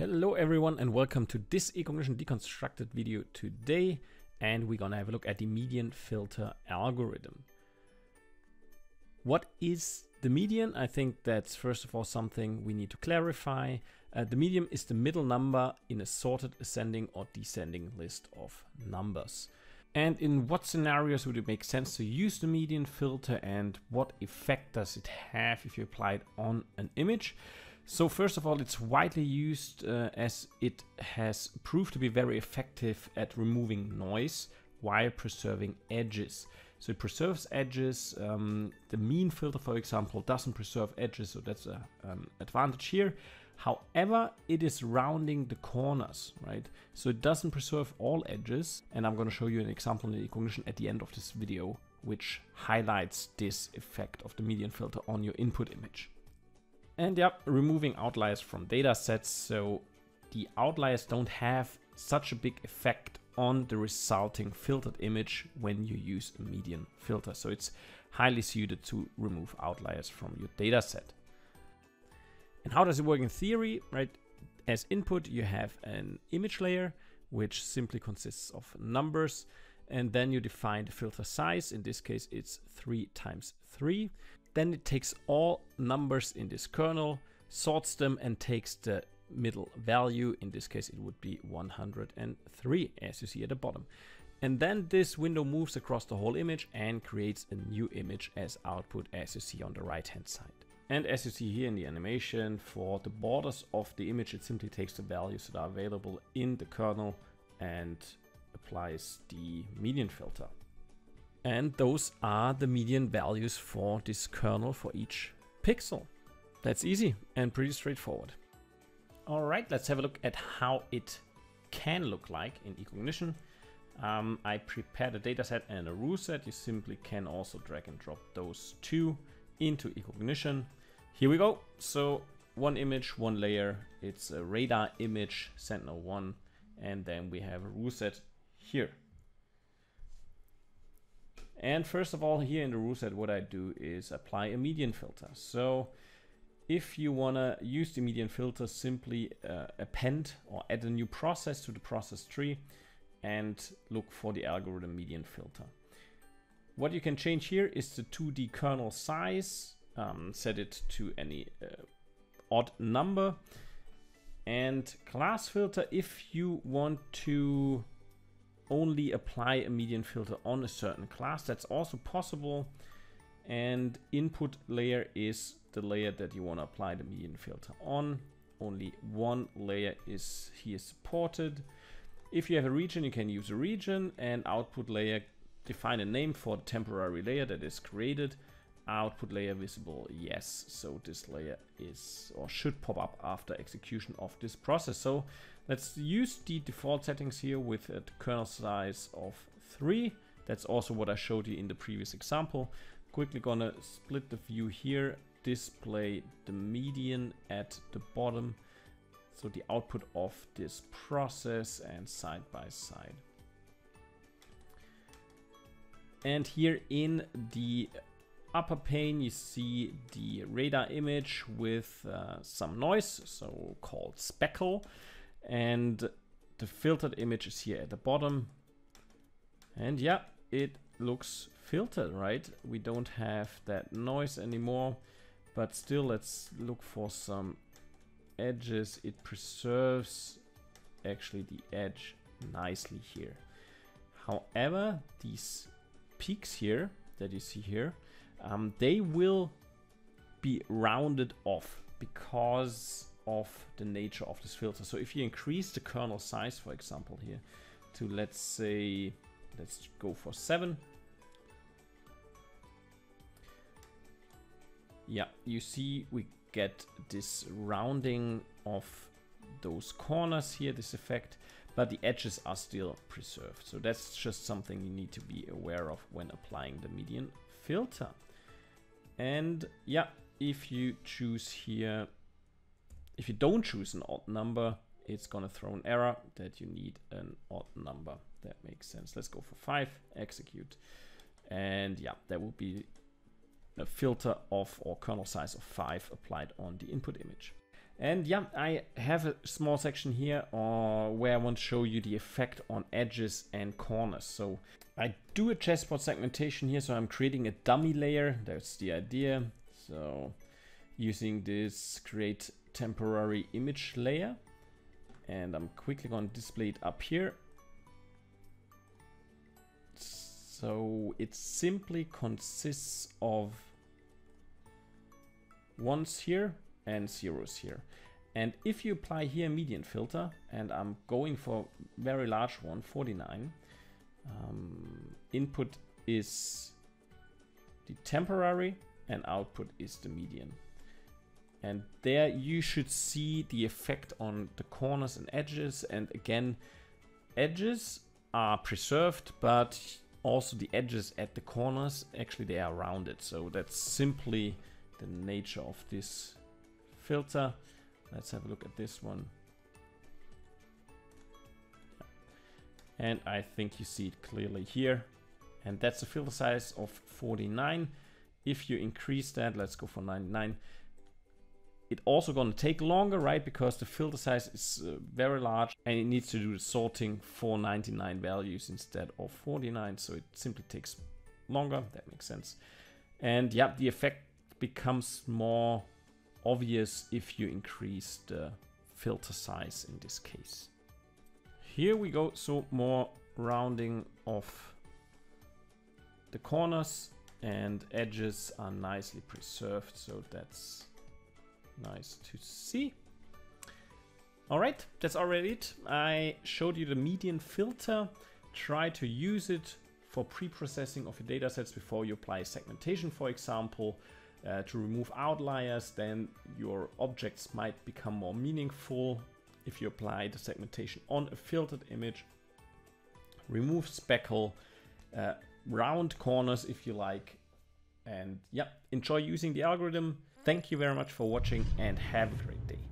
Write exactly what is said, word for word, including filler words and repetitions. Hello everyone and welcome to this eCognition Deconstructed video today, and we're gonna have a look at the median filter algorithm. What is the median? I think that's first of all something we need to clarify. Uh, the median is the middle number in a sorted ascending or descending list of numbers. And in what scenarios would it make sense to use the median filter, and what effect does it have if you apply it on an image? So first of all, it's widely used uh, as it has proved to be very effective at removing noise while preserving edges. So it preserves edges. Um, the mean filter, for example, doesn't preserve edges, so that's an um, advantage here. However, it is rounding the corners, right? So it doesn't preserve all edges, and I'm going to show you an example in eCognition at the end of this video, which highlights this effect of the median filter on your input image. And yep, removing outliers from data sets, so the outliers don't have such a big effect on the resulting filtered image when you use a median filter. So it's highly suited to remove outliers from your data set. And how does it work in theory, right? As input, you have an image layer, which simply consists of numbers. And then you define the filter size. In this case, it's three times three. Then it takes all numbers in this kernel, sorts them, and takes the middle value. In this case, it would be one hundred three, as you see at the bottom. And then this window moves across the whole image and creates a new image as output, as you see on the right-hand side. And as you see here in the animation, for the borders of the image, it simply takes the values that are available in the kernel and applies the median filter. And those are the median values for this kernel for each pixel. That's easy and pretty straightforward. All right, let's have a look at how it can look like in eCognition. Um, I prepared a dataset and a rule set. You simply can also drag and drop those two into eCognition. Here we go. So one image, one layer. It's a radar image, Sentinel one, and then we have a rule set here. And first of all, here in the rule set, what I do is apply a median filter. So if you want to use the median filter, simply uh, append or add a new process to the process tree and look for the algorithm median filter. What you can change here is the two D kernel size, um, set it to any uh, odd number. And class filter, if you want to only apply a median filter on a certain class, that's also possible. And input layer is the layer that you want to apply the median filter on. Only one layer is here supported. If you have a region, you can use a region. And output layer, define a name for the temporary layer that is created. Output layer visible, yes. So this layer is or should pop up after execution of this process. So let's use the default settings here with a kernel size of three. That's also what I showed you in the previous example. Quickly gonna split the view here, display the median at the bottom. So the output of this process and side by side. And here in the upper pane, you see the radar image with uh, some noise, so called speckle. And the filtered image is here at the bottom. And yeah, it looks filtered, right? We don't have that noise anymore, but still let's look for some edges. It preserves actually the edge nicely here. However, these peaks here that you see here, um, they will be rounded off because of the nature of this filter. So if you increase the kernel size, for example, here to, let's say, let's go for seven. Yeah, you see we get this rounding of those corners here, this effect, but the edges are still preserved. So that's just something you need to be aware of when applying the median filter. And yeah, if you choose here, if you don't choose an odd number, it's gonna throw an error that you need an odd number. That makes sense. Let's go for five, execute. And yeah, that will be a filter of or kernel size of five applied on the input image. And yeah, I have a small section here uh, where I want to show you the effect on edges and corners. So I do a chessboard segmentation here, so I'm creating a dummy layer. That's the idea. So using this create temporary image layer, and I'm quickly going to display it up here. So it simply consists of ones here and zeros here. And if you apply here a median filter, and I'm going for a very large one, forty-nine, um, input is the temporary and output is the median. And there you should see the effect on the corners and edges. And again, edges are preserved, but also the edges at the corners, actually they are rounded. So that's simply the nature of this filter. Let's have a look at this one. And I think you see it clearly here. And that's a filter size of forty-nine. If you increase that, let's go for ninety-nine. It's also going to take longer, right? Because the filter size is uh, very large and it needs to do the sorting for ninety-nine values instead of forty-nine. So it simply takes longer. That makes sense. And yeah, the effect becomes more obvious if you increase the filter size in this case. Here we go. So more rounding of the corners, and edges are nicely preserved. So that's nice to see. All right, that's already it. I showed you the median filter. Try to use it for pre-processing of your data sets before you apply segmentation, for example, uh, to remove outliers. Then your objects might become more meaningful if you apply the segmentation on a filtered image. Remove speckle, uh, round corners if you like. And yeah, enjoy using the algorithm. Thank you very much for watching, and have a great day.